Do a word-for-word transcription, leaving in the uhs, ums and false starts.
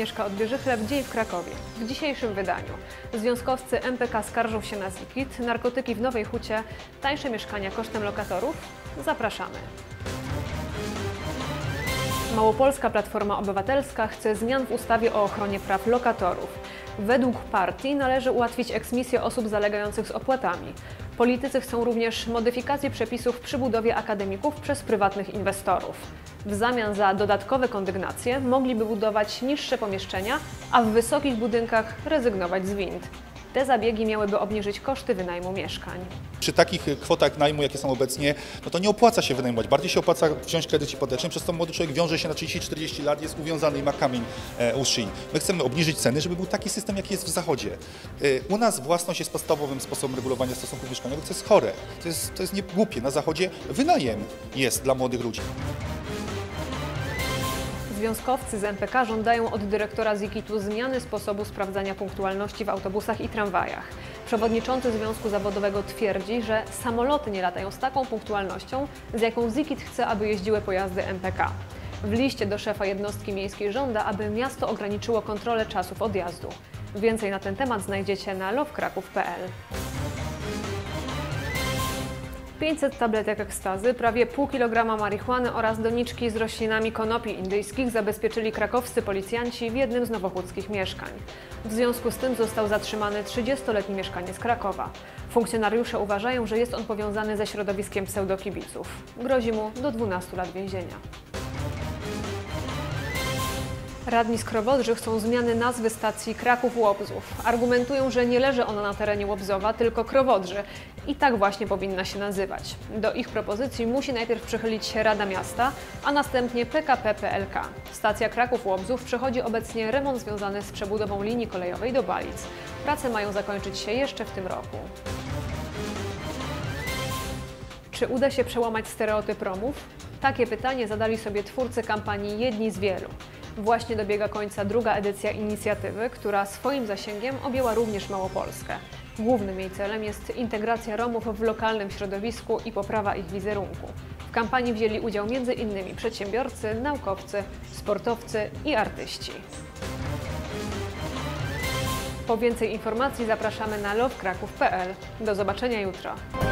Agnieszka odbierze chleb. Dzień w Krakowie. W dzisiejszym wydaniu związkowcy M P K skarżą się na zigit, narkotyki w Nowej Hucie, tańsze mieszkania kosztem lokatorów. Zapraszamy. Małopolska Platforma Obywatelska chce zmian w ustawie o ochronie praw lokatorów. Według partii należy ułatwić eksmisję osób zalegających z opłatami. Politycy chcą również modyfikacji przepisów przy budowie akademików przez prywatnych inwestorów. W zamian za dodatkowe kondygnacje mogliby budować niższe pomieszczenia, a w wysokich budynkach rezygnować z wind. Te zabiegi miałyby obniżyć koszty wynajmu mieszkań. Przy takich kwotach najmu, jakie są obecnie, no to nie opłaca się wynajmować. Bardziej się opłaca wziąć kredyt hipoteczny, przez to młody człowiek wiąże się na trzydzieści czterdzieści lat, jest uwiązany i ma kamień u szyi. My chcemy obniżyć ceny, żeby był taki system, jaki jest w Zachodzie. U nas własność jest podstawowym sposobem regulowania stosunków mieszkaniowych, co jest chore, to jest, to jest niegłupie. Na Zachodzie wynajem jest dla młodych ludzi. Związkowcy z M P K żądają od dyrektora zikitu zmiany sposobu sprawdzania punktualności w autobusach i tramwajach. Przewodniczący Związku Zawodowego twierdzi, że samoloty nie latają z taką punktualnością, z jaką zikit chce, aby jeździły pojazdy M P K. W liście do szefa jednostki miejskiej żąda, aby miasto ograniczyło kontrolę czasów odjazdu. Więcej na ten temat znajdziecie na love kraków kropka p l. pięćset tabletek ekstazy, prawie pół kilograma marihuany oraz doniczki z roślinami konopi indyjskich zabezpieczyli krakowscy policjanci w jednym z nowochódzkich mieszkań. W związku z tym został zatrzymany trzydziestoletni mieszkaniec Krakowa. Funkcjonariusze uważają, że jest on powiązany ze środowiskiem pseudokibiców. Grozi mu do dwunastu lat więzienia. Radni z Krowodrzy chcą zmiany nazwy stacji Kraków-Łobzów. Argumentują, że nie leży ona na terenie Łobzowa, tylko Krowodrzy i tak właśnie powinna się nazywać. Do ich propozycji musi najpierw przychylić się Rada Miasta, a następnie P K P P L K. Stacja Kraków-Łobzów przechodzi obecnie remont związany z przebudową linii kolejowej do Balic. Prace mają zakończyć się jeszcze w tym roku. Czy uda się przełamać stereotyp Romów? Takie pytanie zadali sobie twórcy kampanii Jedni z Wielu. Właśnie dobiega końca druga edycja inicjatywy, która swoim zasięgiem objęła również Małopolskę. Głównym jej celem jest integracja Romów w lokalnym środowisku i poprawa ich wizerunku. W kampanii wzięli udział m.in. przedsiębiorcy, naukowcy, sportowcy i artyści. Po więcej informacji zapraszamy na love kraków kropka p l. Do zobaczenia jutro.